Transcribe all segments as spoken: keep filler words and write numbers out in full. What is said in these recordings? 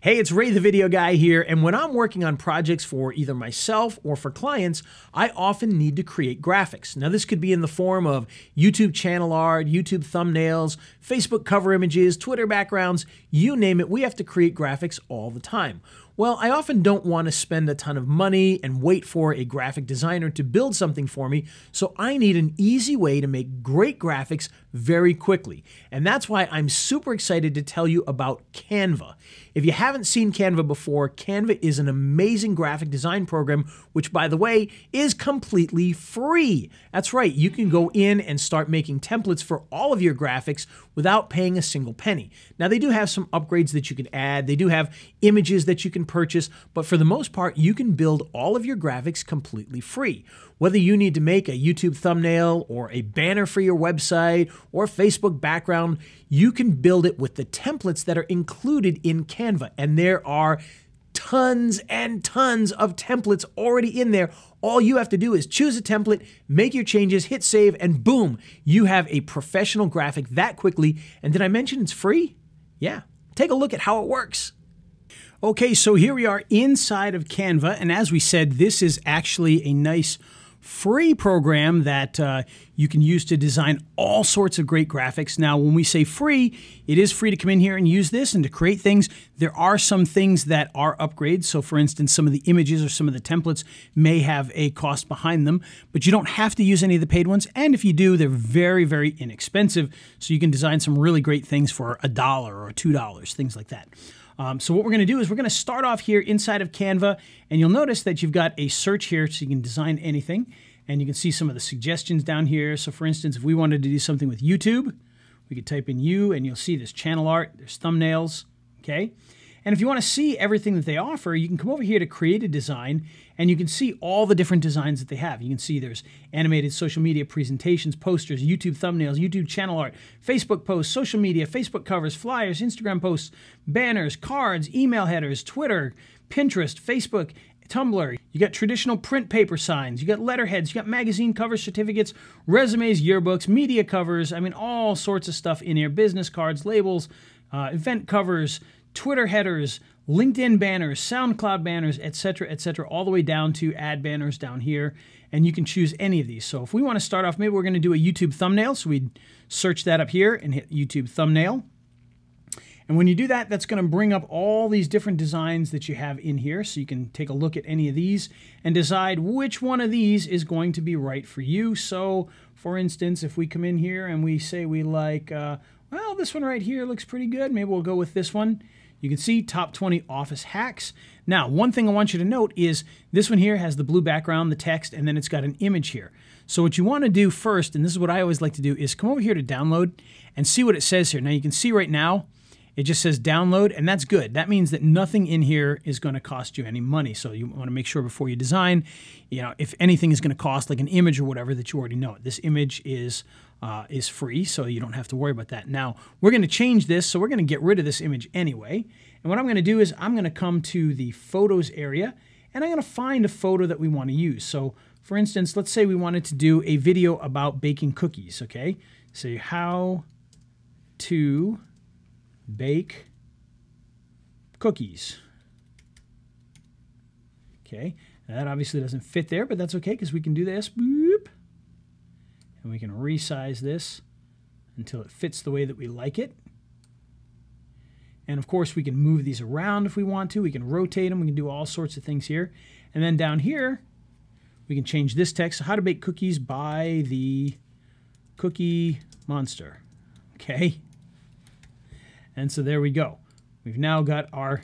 Hey, it's Ray the Video Guy here, and when I'm working on projects for either myself or for clients, I often need to create graphics. Now, this could be in the form of YouTube channel art, YouTube thumbnails, Facebook cover images, Twitter backgrounds, you name it. We have to create graphics all the time. Well, I often don't want to spend a ton of money and wait for a graphic designer to build something for me, so I need an easy way to make great graphics very quickly. And that's why I'm super excited to tell you about Canva. If you haven't seen Canva before, Canva is an amazing graphic design program, which, by the way, is completely free. That's right, you can go in and start making templates for all of your graphics without paying a single penny. Now, they do have some upgrades that you can add, they do have images that you can purchase, but for the most part, you can build all of your graphics completely free. Whether you need to make a YouTube thumbnail or a banner for your website or Facebook background, you can build it with the templates that are included in Canva, and there are tons and tons of templates already in there. All you have to do is choose a template, make your changes, hit save, and boom, you have a professional graphic that quickly. And did I mention it's free? Yeah, take a look at how it works. Okay, so here we are inside of Canva, and as we said, this is actually a nice free program that uh, you can use to design all sorts of great graphics. Now, when we say free, it is free to come in here and use this and to create things. There are some things that are upgrades. So for instance, some of the images or some of the templates may have a cost behind them, but you don't have to use any of the paid ones. And if you do, they're very, very inexpensive. So you can design some really great things for a dollar or two dollars, things like that. Um, so what we're going to do is we're going to start off here inside of Canva, and you'll notice that you've got a search here so you can design anything, and you can see some of the suggestions down here. So for instance, if we wanted to do something with YouTube, we could type in you and you'll see there's channel art, there's thumbnails, okay? And if you want to see everything that they offer, you can come over here to create a design, and you can see all the different designs that they have. You can see there's animated social media presentations, posters, YouTube thumbnails, YouTube channel art, Facebook posts, social media, Facebook covers, flyers, Instagram posts, banners, cards, email headers, Twitter, Pinterest, Facebook, Tumblr. You got traditional print paper signs, you got letterheads, you got magazine covers, certificates, resumes, yearbooks, media covers. I mean, all sorts of stuff in here. Business cards, labels, uh, event covers, Twitter headers, LinkedIn banners, SoundCloud banners, et cetera, et cetera, all the way down to ad banners down here, and you can choose any of these. So if we want to start off, maybe we're going to do a YouTube thumbnail, so we'd search that up here and hit YouTube thumbnail. And when you do that, that's going to bring up all these different designs that you have in here, so you can take a look at any of these and decide which one of these is going to be right for you. So for instance, if we come in here and we say we like, uh, well, this one right here looks pretty good, maybe we'll go with this one. You can see top twenty office hacks. Now, one thing I want you to note is this one here has the blue background, the text, and then it's got an image here. So what you want to do first, and this is what I always like to do, is come over here to download and see what it says here. Now, you can see right now, it just says download, and that's good. That means that nothing in here is going to cost you any money. So you want to make sure before you design, you know, if anything is going to cost, like an image or whatever, that you already know it. This image is uh, is free, so you don't have to worry about that. Now, we're going to change this, so we're going to get rid of this image anyway. And what I'm going to do is I'm going to come to the photos area, and I'm going to find a photo that we want to use. So for instance, let's say we wanted to do a video about baking cookies, okay? So how to bake cookies. Okay, that obviously doesn't fit there, but that's okay because we can do this. Boop. And we can resize this until it fits the way that we like it. And of course, we can move these around if we want to. We can rotate them. We can do all sorts of things here. And then down here, we can change this text. How to bake cookies by the cookie monster. Okay. And so there we go. We've now got our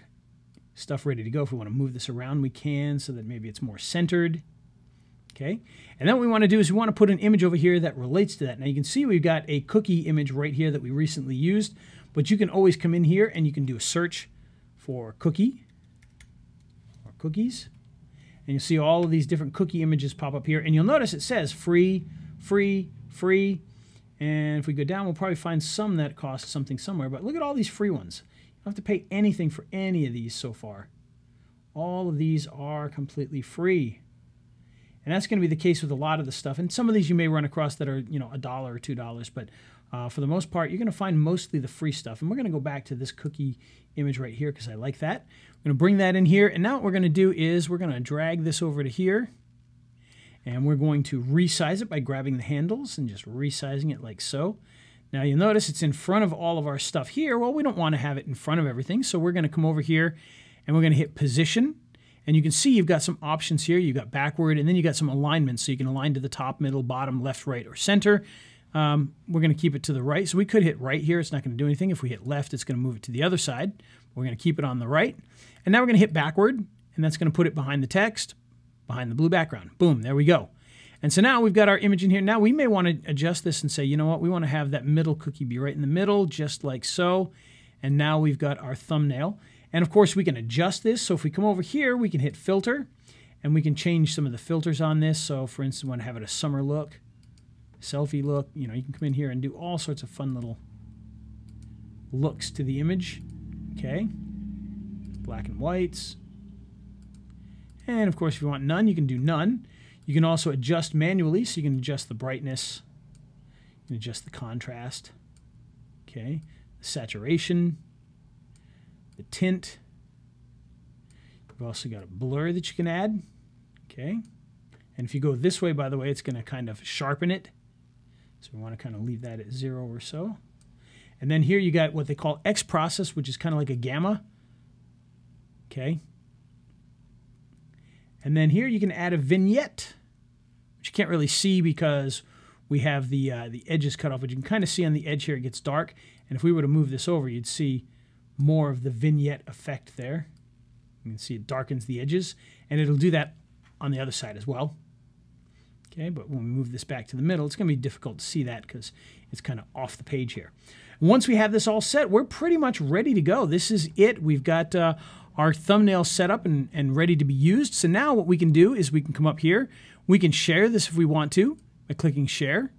stuff ready to go. If we want to move this around, we can, so that maybe it's more centered. Okay. And then what we want to do is we want to put an image over here that relates to that. Now you can see we've got a cookie image right here that we recently used, but you can always come in here and you can do a search for cookie or cookies. And you'll see all of these different cookie images pop up here. And you'll notice it says free, free, free. And if we go down, we'll probably find some that cost something somewhere. But look at all these free ones. You don't have to pay anything for any of these so far. All of these are completely free. And that's going to be the case with a lot of the stuff. And some of these you may run across that are, you know, a dollar or two dollars. But Uh, for the most part, you're going to find mostly the free stuff. And we're going to go back to this cookie image right here because I like that. I'm going to bring that in here. And now what we're going to do is we're going to drag this over to here. And we're going to resize it by grabbing the handles and just resizing it like so. Now you'll notice it's in front of all of our stuff here. Well, we don't want to have it in front of everything. So we're going to come over here and we're going to hit position. And you can see you've got some options here. You've got backward and then you've got some alignments. So you can align to the top, middle, bottom, left, right, or center. Um, we're going to keep it to the right. So we could hit right here. It's not going to do anything. If we hit left, it's going to move it to the other side. We're going to keep it on the right. And now we're going to hit backward. And that's going to put it behind the text, behind the blue background. Boom, there we go. And so now we've got our image in here. Now we may want to adjust this and say, you know what, we want to have that middle cookie be right in the middle, just like so. And now we've got our thumbnail. And of course we can adjust this. So if we come over here, we can hit filter and we can change some of the filters on this. So for instance, we want to have it a summer look, selfie look. You know, you can come in here and do all sorts of fun little looks to the image. Okay, black and whites. And of course, if you want none, you can do none. You can also adjust manually, so you can adjust the brightness, you can adjust the contrast, okay, the saturation, the tint. You've also got a blur that you can add, okay. And if you go this way, by the way, it's going to kind of sharpen it. So we want to kind of leave that at zero or so. And then here you got what they call X process, which is kind of like a gamma, okay. And then here you can add a vignette, which you can't really see because we have the uh, the edges cut off, but you can kind of see on the edge here it gets dark. And if we were to move this over, you'd see more of the vignette effect there. You can see it darkens the edges, and it'll do that on the other side as well. Okay, but when we move this back to the middle, it's going to be difficult to see that because it's kind of off the page here. Once we have this all set, we're pretty much ready to go. This is it. We've got uh, our thumbnail set up and, and ready to be used. So now what we can do is we can come up here. We can share this if we want to by clicking share.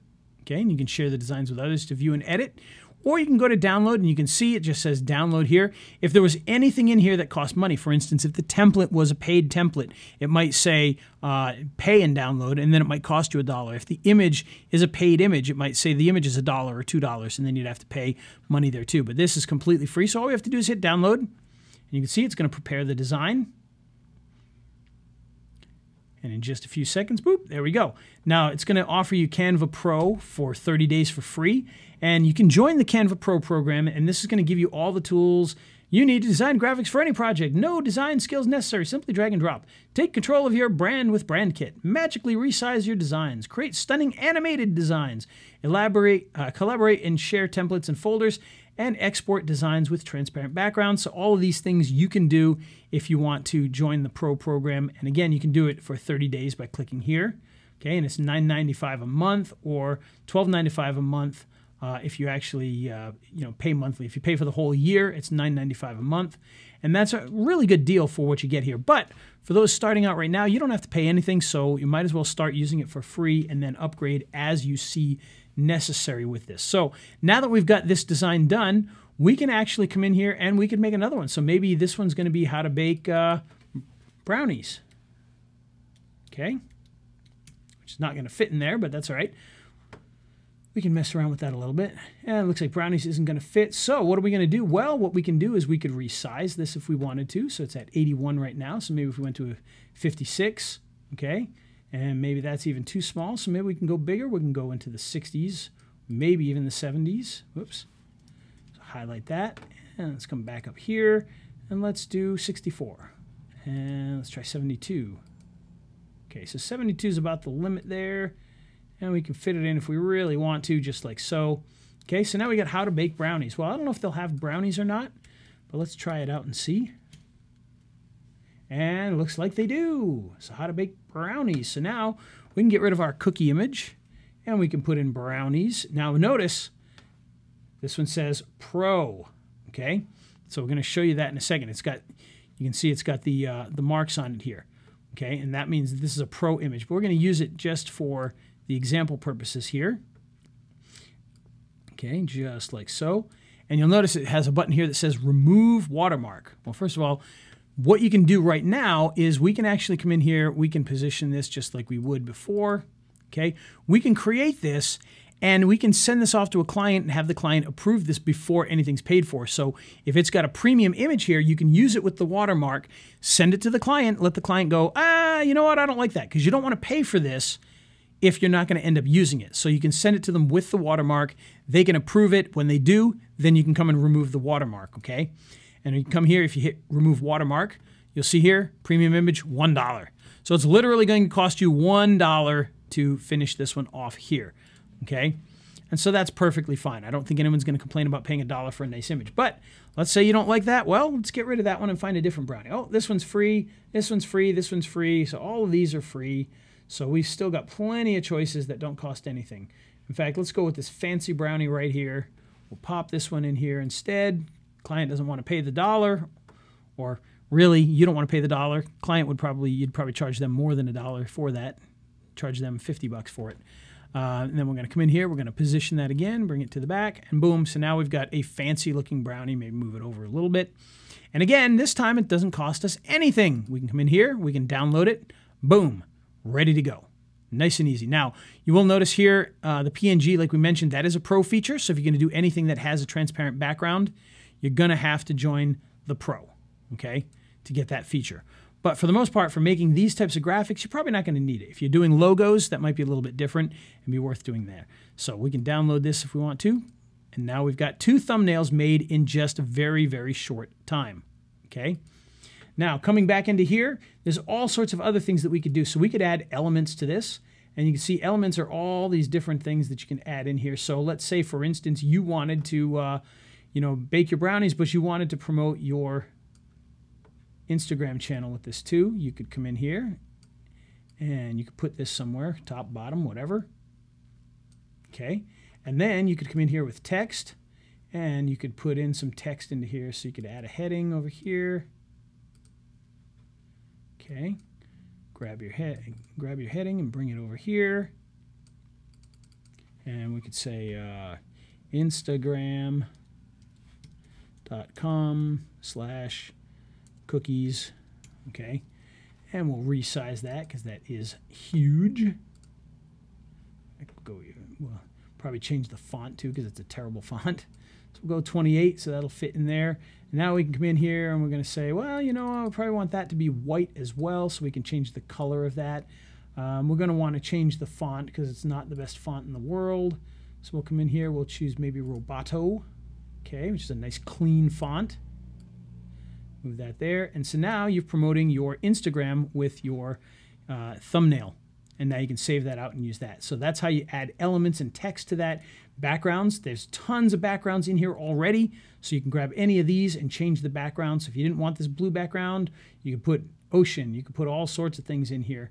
Okay, and you can share the designs with others to view and edit. Or you can go to download and you can see it just says download here. If there was anything in here that cost money, for instance, if the template was a paid template, it might say uh, pay and download, and then it might cost you a dollar. If the image is a paid image, it might say the image is a dollar or two dollars, and then you'd have to pay money there too. But this is completely free, so all we have to do is hit download, and you can see it's going to prepare the design. And in just a few seconds, boop, there we go. Now it's going to offer you Canva Pro for thirty days for free. And you can join the Canva Pro program. And this is going to give you all the tools you need to design graphics for any project. No design skills necessary. Simply drag and drop. Take control of your brand with Brand Kit. Magically resize your designs. Create stunning animated designs. Elaborate, uh, collaborate and share templates and folders. And export designs with transparent backgrounds. So all of these things you can do if you want to join the Pro program. And again, you can do it for thirty days by clicking here. Okay, and it's nine ninety-five a month or twelve ninety-five a month uh, if you actually uh, you know pay monthly. If you pay for the whole year, it's nine ninety-five a month, and that's a really good deal for what you get here. But for those starting out right now, you don't have to pay anything, so you might as well start using it for free and then upgrade as you see necessary with this. So now that we've got this design done, we can actually come in here and we can make another one. So maybe this one's going to be how to bake uh, brownies. Okay, which is not going to fit in there, but that's all right. We can mess around with that a little bit. And it looks like brownies isn't going to fit. So what are we going to do? Well, what we can do is we could resize this if we wanted to. So it's at eighty-one right now. So maybe if we went to a fifty-six, okay. And maybe that's even too small, so maybe we can go bigger. We can go into the sixties, maybe even the seventies. Whoops. So highlight that, and let's come back up here, and let's do sixty-four. And let's try seventy-two. Okay, so seventy-two is about the limit there, and we can fit it in if we really want to, just like so. Okay, so now we got how to bake brownies. Well, I don't know if they'll have brownies or not, but let's try it out and see. And it looks like they do. So how to bake brownies. So now we can get rid of our cookie image and we can put in brownies. Now notice this one says Pro. Okay, so we're going to show you that in a second. It's got, you can see it's got the uh, the marks on it here. Okay, and that means this is a Pro image. But we're going to use it just for the example purposes here. Okay, just like so. And you'll notice it has a button here that says Remove Watermark. Well, first of all, what you can do right now is we can actually come in here, we can position this just like we would before, okay? We can create this and we can send this off to a client and have the client approve this before anything's paid for. So if it's got a premium image here, you can use it with the watermark, send it to the client, let the client go, ah, you know what, I don't like that, because you don't want to pay for this if you're not going to end up using it. So you can send it to them with the watermark, they can approve it. When they do, then you can come and remove the watermark, okay? And you can come here, if you hit remove watermark, you'll see here, premium image, one dollar. So it's literally going to cost you one dollar to finish this one off here, okay? And so that's perfectly fine. I don't think anyone's going to complain about paying a dollar for a nice image. But let's say you don't like that. Well, let's get rid of that one and find a different brownie. Oh, this one's free, this one's free, this one's free. So all of these are free. So we've still got plenty of choices that don't cost anything. In fact, let's go with this fancy brownie right here. We'll pop this one in here instead. Client doesn't want to pay the dollar, or really, you don't want to pay the dollar. Client would probably, you'd probably charge them more than a dollar for that. Charge them fifty bucks for it. Uh, and then we're going to come in here, we're going to position that again, bring it to the back, and boom, so now we've got a fancy looking brownie. Maybe move it over a little bit. And again, this time it doesn't cost us anything. We can come in here, we can download it, boom, ready to go. Nice and easy. Now, you will notice here uh, the P N G, like we mentioned, that is a pro feature. So if you're going to do anything that has a transparent background, you're going to have to join the pro, okay, to get that feature. But for the most part, for making these types of graphics, you're probably not going to need it. If you're doing logos, that might be a little bit different and be worth doing there. So we can download this if we want to. And now we've got two thumbnails made in just a very, very short time, okay? Now, coming back into here, there's all sorts of other things that we could do. So we could add elements to this. And you can see elements are all these different things that you can add in here. So let's say, for instance, you wanted to uh, you know, bake your brownies, but you wanted to promote your Instagram channel with this too. You could come in here and you could put this somewhere, top, bottom, whatever. Okay, and then you could come in here with text and you could put in some text into here. So you could add a heading over here. Okay, grab your head, grab your heading and bring it over here. And we could say uh, Instagram dot com slash cookies, okay, and we'll resize that because that is huge. I could go, we'll probably change the font too because it's a terrible font. So we'll go twenty-eight, so that'll fit in there. And now we can come in here and we're going to say, well, you know, I probably want that to be white as well, so we can change the color of that. Um, we're going to want to change the font because it's not the best font in the world. So we'll come in here, we'll choose maybe Roboto, okay, which is a nice clean font. Move that there, and so now you're promoting your Instagram with your uh, thumbnail, and now you can save that out and use that. So that's how you add elements and text to that. Backgrounds, there's tons of backgrounds in here already, so you can grab any of these and change the background. So if you didn't want this blue background, you can put ocean, you can put all sorts of things in here.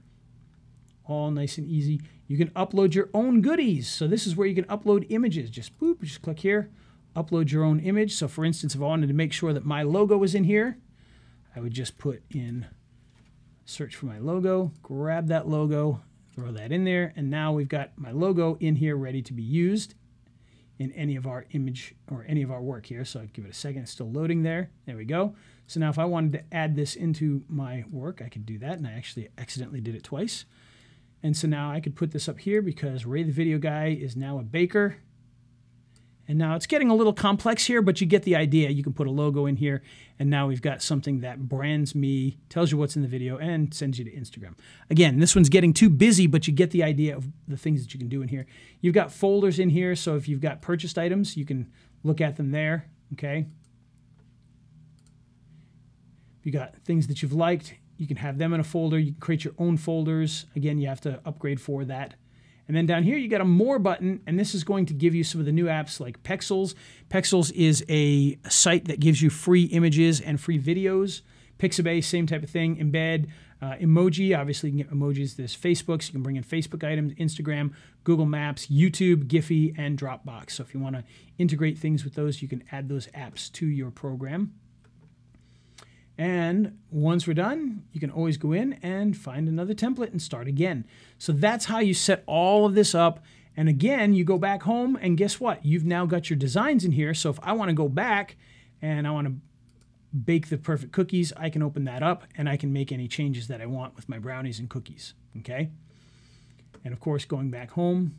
All nice and easy. You can upload your own goodies. So this is where you can upload images. Just boop, just click here, upload your own image. So for instance, if I wanted to make sure that my logo was in here, I would just put in, search for my logo, grab that logo, throw that in there, and now we've got my logo in here ready to be used in any of our image or any of our work here. So I'll give it a second, it's still loading there. There we go. So now if I wanted to add this into my work, I could do that, and I actually accidentally did it twice. And so now I could put this up here because Ray the Video Guy is now a baker. And now it's getting a little complex here, but you get the idea. You can put a logo in here, and now we've got something that brands me, tells you what's in the video, and sends you to Instagram. Again, this one's getting too busy, but you get the idea of the things that you can do in here. You've got folders in here, so if you've got purchased items, you can look at them there, okay? You got things that you've liked, you can have them in a folder. You can create your own folders. Again, you have to upgrade for that. And then down here, you got a more button, and this is going to give you some of the new apps like Pexels. Pexels is a site that gives you free images and free videos. Pixabay, same type of thing. Embed, uh, emoji, obviously you can get emojis. There's Facebook, so you can bring in Facebook items, Instagram, Google Maps, YouTube, Giphy, and Dropbox. So if you want to integrate things with those, you can add those apps to your program. And once we're done, you can always go in and find another template and start again. So that's how you set all of this up. And again, you go back home and guess what? You've now got your designs in here. So if I want to go back and I want to bake the perfect cookies, I can open that up and I can make any changes that I want with my brownies and cookies. Okay. And of course, going back home,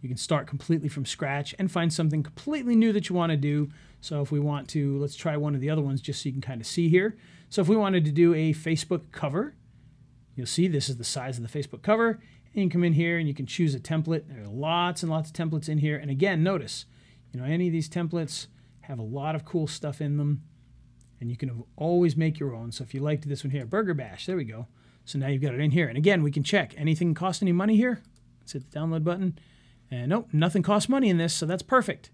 You can start completely from scratch and find something completely new that you want to do. So if we want to, let's try one of the other ones just so you can kind of see here. So if we wanted to do a Facebook cover, you'll see this is the size of the Facebook cover. And you can come in here and you can choose a template. There are lots and lots of templates in here. And again, notice, you know, any of these templates have a lot of cool stuff in them. And you can always make your own. So if you liked this one here, Burger Bash, there we go. So now you've got it in here. And again, we can check. Anything cost any money here? Let's hit the download button. And nope, nothing costs money in this, so that's perfect.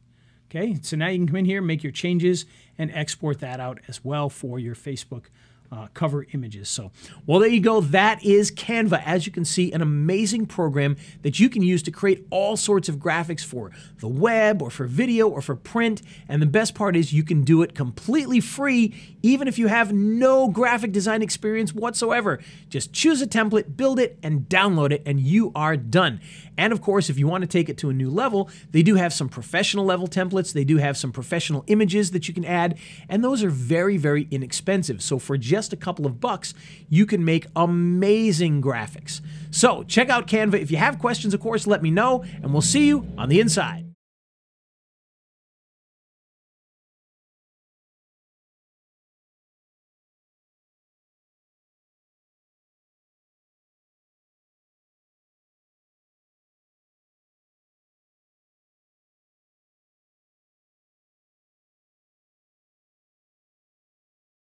Okay, so now you can come in here, make your changes, and export that out as well for your Facebook uh, cover images. So, well, there you go. That is Canva. As you can see, an amazing program that you can use to create all sorts of graphics for the web or for video or for print. And the best part is you can do it completely free, even if you have no graphic design experience whatsoever. Just choose a template, build it, and download it, and you are done. And of course, if you want to take it to a new level, they do have some professional level templates. They do have some professional images that you can add, and those are very, very inexpensive. So for just a couple of bucks, you can make amazing graphics. So check out Canva. If you have questions, of course, let me know, and we'll see you on the inside.